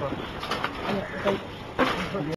on.